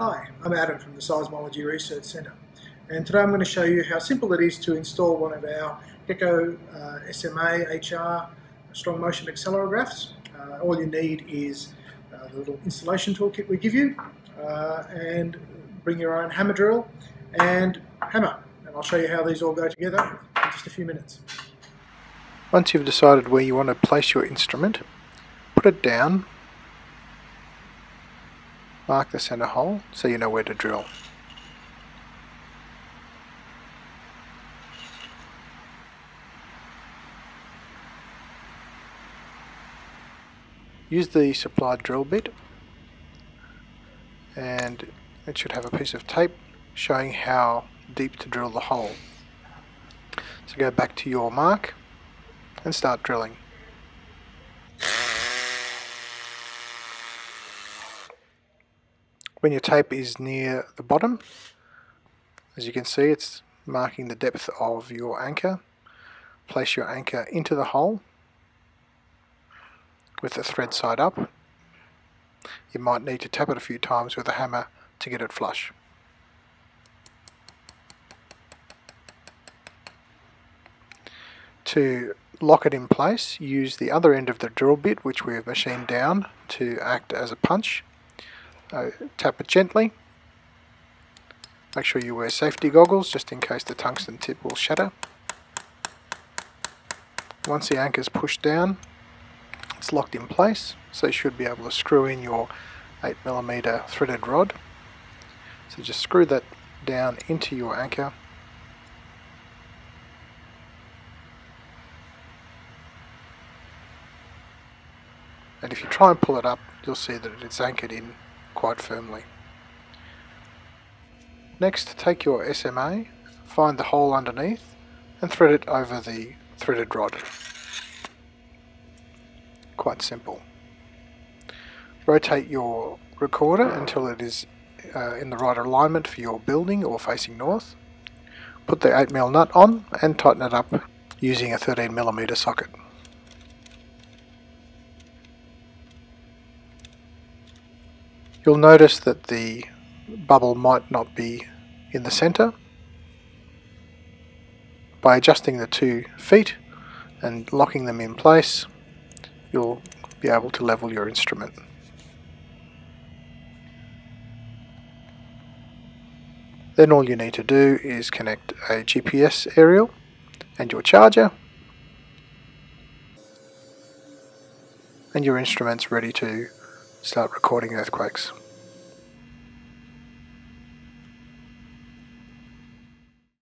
Hi, I'm Adam from the Seismology Research Centre, and today I'm going to show you how simple it is to install one of our Gecko SMA-HR strong motion accelerographs. All you need is the little installation toolkit we give you, and bring your own hammer drill and hammer, and I'll show you how these all go together in just a few minutes. Once you've decided where you want to place your instrument, put it down. Mark the center hole so you know where to drill. Use the supplied drill bit, and it should have a piece of tape showing how deep to drill the hole. So go back to your mark and start drilling. When your tape is near the bottom, as you can see, it's marking the depth of your anchor. Place your anchor into the hole with the thread side up. You might need to tap it a few times with a hammer to get it flush. To lock it in place, use the other end of the drill bit, which we have machined down, to act as a punch. Tap it gently. Make sure you wear safety goggles just in case the tungsten tip will shatter. Once the anchor is pushed down, it's locked in place, so you should be able to screw in your 8mm threaded rod. So just screw that down into your anchor. And if you try and pull it up, you'll see that it's anchored in quite firmly. Next, take your SMA, find the hole underneath, and thread it over the threaded rod. Quite simple. Rotate your recorder until it is in the right alignment for your building or facing north. Put the 8mm nut on and tighten it up using a 13mm socket. You'll notice that the bubble might not be in the center. By adjusting the 2 feet and locking them in place, you'll be able to level your instrument. Then all you need to do is connect a GPS aerial and your charger, and your instrument's ready to start recording earthquakes.